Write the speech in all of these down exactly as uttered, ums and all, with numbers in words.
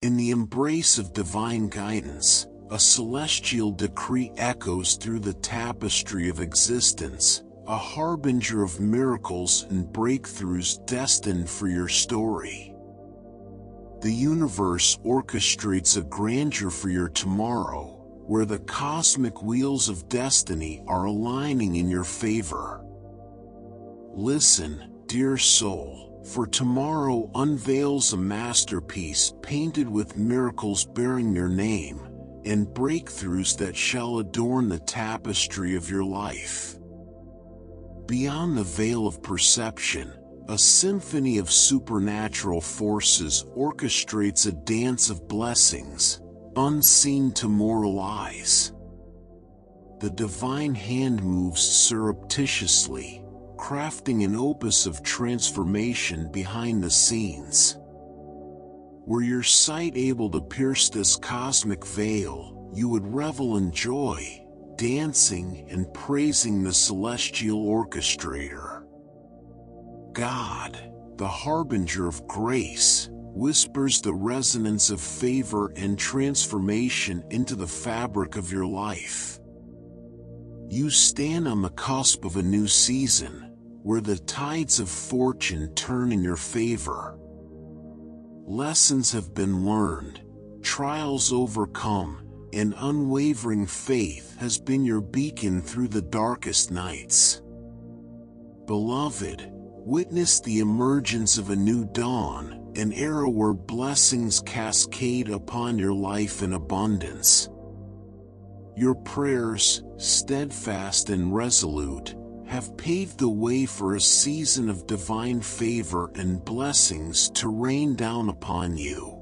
In the embrace of divine guidance, a celestial decree echoes through the tapestry of existence, a harbinger of miracles and breakthroughs destined for your story. The universe orchestrates a grandeur for your tomorrow, where the cosmic wheels of destiny are aligning in your favor. Listen, dear soul, for tomorrow unveils a masterpiece painted with miracles bearing your name, and breakthroughs that shall adorn the tapestry of your life. Beyond the veil of perception, a symphony of supernatural forces orchestrates a dance of blessings, unseen to mortal eyes. The divine hand moves surreptitiously, crafting an opus of transformation behind the scenes. Were your sight able to pierce this cosmic veil, you would revel in joy, dancing and praising the celestial orchestrator. God, the harbinger of grace, whispers the resonance of favor and transformation into the fabric of your life. You stand on the cusp of a new season, where the tides of fortune turn in your favor. Lessons have been learned, trials overcome, and unwavering faith has been your beacon through the darkest nights. Beloved, witness the emergence of a new dawn, an era where blessings cascade upon your life in abundance. Your prayers, steadfast and resolute, have paved the way for a season of divine favor and blessings to rain down upon you.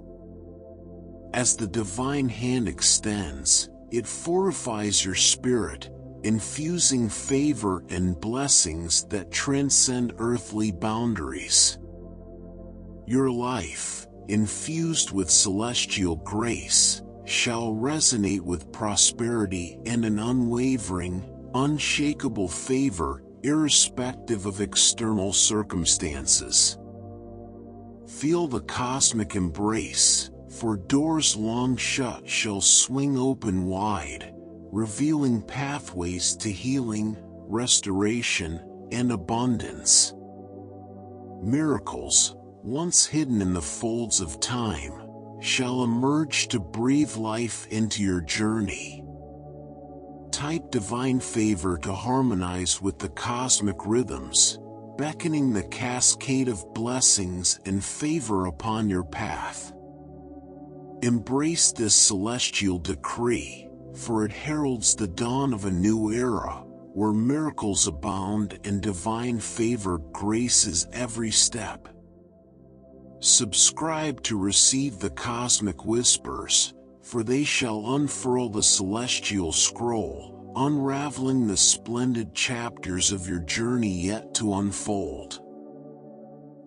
As the divine hand extends, it fortifies your spirit, infusing favor and blessings that transcend earthly boundaries. Your life, infused with celestial grace, shall resonate with prosperity and an unwavering, unshakable favor, irrespective of external circumstances. Feel the cosmic embrace, for doors long shut shall swing open wide, revealing pathways to healing, restoration, and abundance. Miracles, once hidden in the folds of time, shall emerge to breathe life into your journey. Type divine favor to harmonize with the cosmic rhythms, beckoning the cascade of blessings and favor upon your path. Embrace this celestial decree, for it heralds the dawn of a new era, where miracles abound and divine favor graces every step. Subscribe to receive the cosmic whispers, for they shall unfurl the celestial scroll, unraveling the splendid chapters of your journey yet to unfold.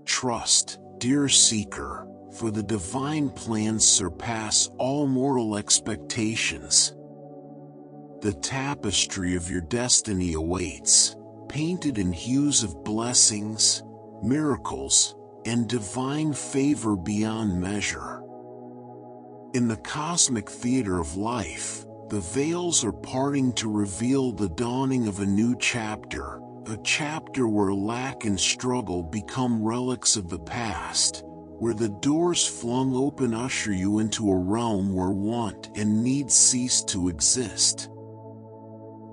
Trust, dear seeker, for the divine plans surpass all mortal expectations. The tapestry of your destiny awaits, painted in hues of blessings, miracles, and divine favor beyond measure. In the cosmic theater of life, the veils are parting to reveal the dawning of a new chapter, a chapter where lack and struggle become relics of the past, where the doors flung open usher you into a realm where want and need cease to exist.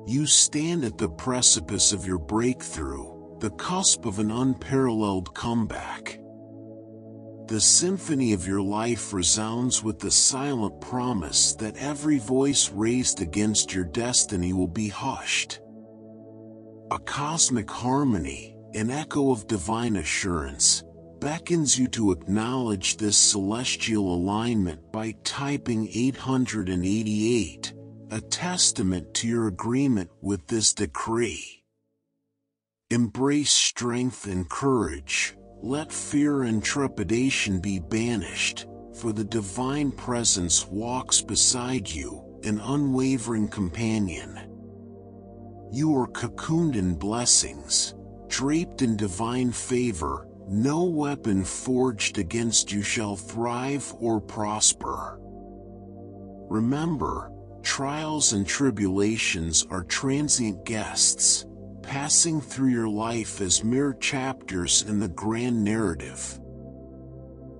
You stand at the precipice of your breakthrough, the cusp of an unparalleled comeback. The symphony of your life resounds with the silent promise that every voice raised against your destiny will be hushed. A cosmic harmony, an echo of divine assurance, beckons you to acknowledge this celestial alignment by typing eight hundred eighty-eight, a testament to your agreement with this decree. Embrace strength and courage, let fear and trepidation be banished, for the divine presence walks beside you, an unwavering companion. You are cocooned in blessings, draped in divine favor, No weapon forged against you shall thrive or prosper. Remember, trials and tribulations are transient guests, passing through your life as mere chapters in the grand narrative.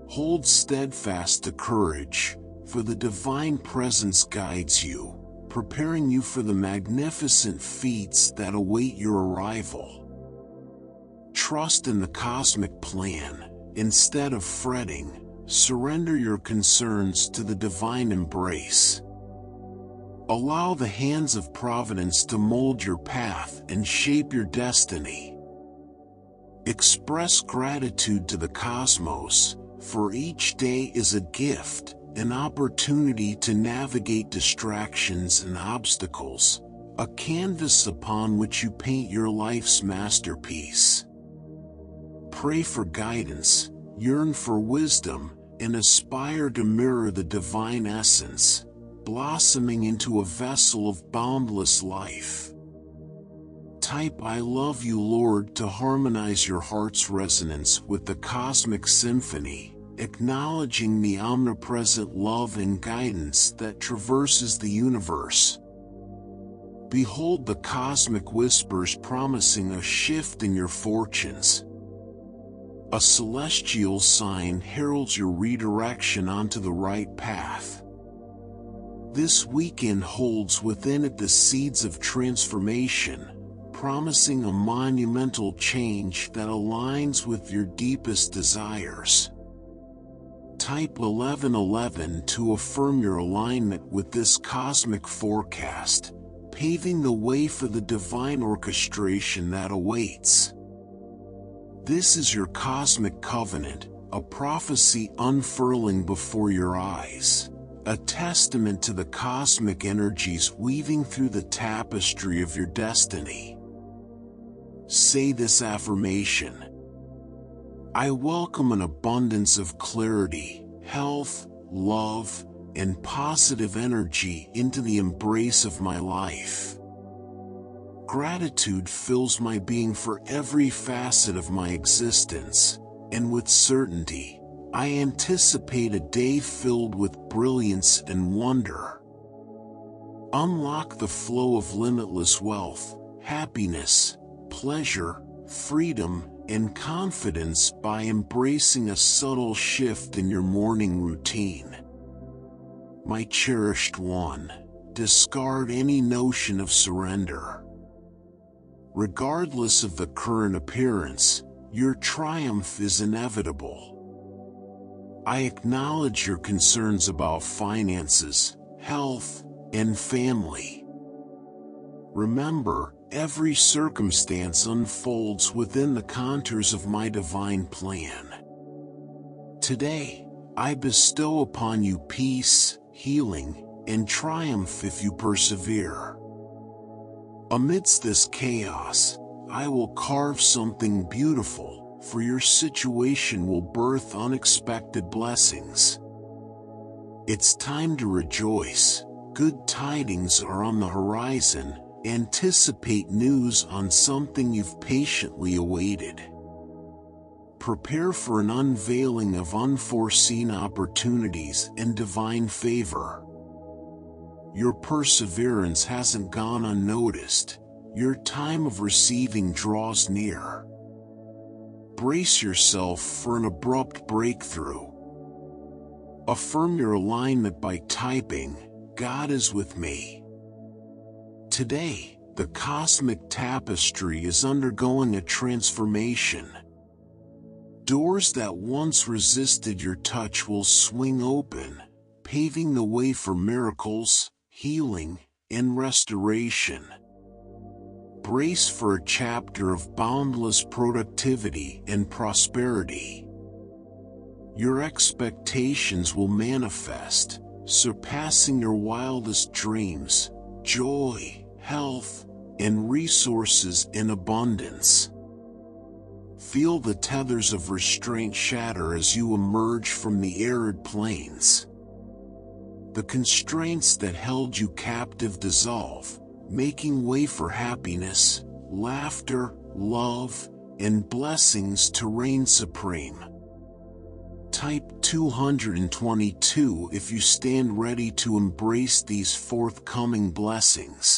Hold steadfast to courage, for the divine presence guides you, preparing you for the magnificent feats that await your arrival. Trust in the cosmic plan. Instead of fretting, surrender your concerns to the divine embrace. Allow the hands of providence to mold your path and shape your destiny. Express gratitude to the cosmos, for each day is a gift, an opportunity to navigate distractions and obstacles, a canvas upon which you paint your life's masterpiece. Pray for guidance, yearn for wisdom, and aspire to mirror the divine essence, blossoming into a vessel of boundless life. Type "I love you, Lord" to harmonize your heart's resonance with the cosmic symphony, acknowledging the omnipresent love and guidance that traverses the universe. Behold the cosmic whispers promising a shift in your fortunes. A celestial sign heralds your redirection onto the right path. This weekend holds within it the seeds of transformation, promising a monumental change that aligns with your deepest desires. Type eleven eleven to affirm your alignment with this cosmic forecast, paving the way for the divine orchestration that awaits. This is your cosmic covenant, a prophecy unfurling before your eyes, a testament to the cosmic energies weaving through the tapestry of your destiny. Say this affirmation: I welcome an abundance of clarity, health, love, and positive energy into the embrace of my life. Gratitude fills my being for every facet of my existence, and with certainty, I anticipate a day filled with brilliance and wonder. Unlock the flow of limitless wealth, happiness, pleasure, freedom, and confidence by embracing a subtle shift in your morning routine. My cherished one, discard any notion of surrender. Regardless of the current appearance, your triumph is inevitable. I acknowledge your concerns about finances, health, and family. Remember, every circumstance unfolds within the contours of my divine plan. Today, I bestow upon you peace, healing, and triumph if you persevere. Amidst this chaos, I will carve something beautiful, for your situation will birth unexpected blessings. It's time to rejoice. Good tidings are on the horizon. Anticipate news on something you've patiently awaited. Prepare for an unveiling of unforeseen opportunities and divine favor. Your perseverance hasn't gone unnoticed. Your time of receiving draws near. Brace yourself for an abrupt breakthrough. Affirm your alignment by typing, "God is with me." Today, the cosmic tapestry is undergoing a transformation. Doors that once resisted your touch will swing open, paving the way for miracles, healing, and restoration. Brace for a chapter of boundless productivity and prosperity. Your expectations will manifest, surpassing your wildest dreams. Joy, health, and resources in abundance. Feel the tethers of restraint shatter as you emerge from the arid plains. The constraints that held you captive dissolve, making way for happiness, laughter, love, and blessings to reign supreme. Type two hundred twenty-two if you stand ready to embrace these forthcoming blessings.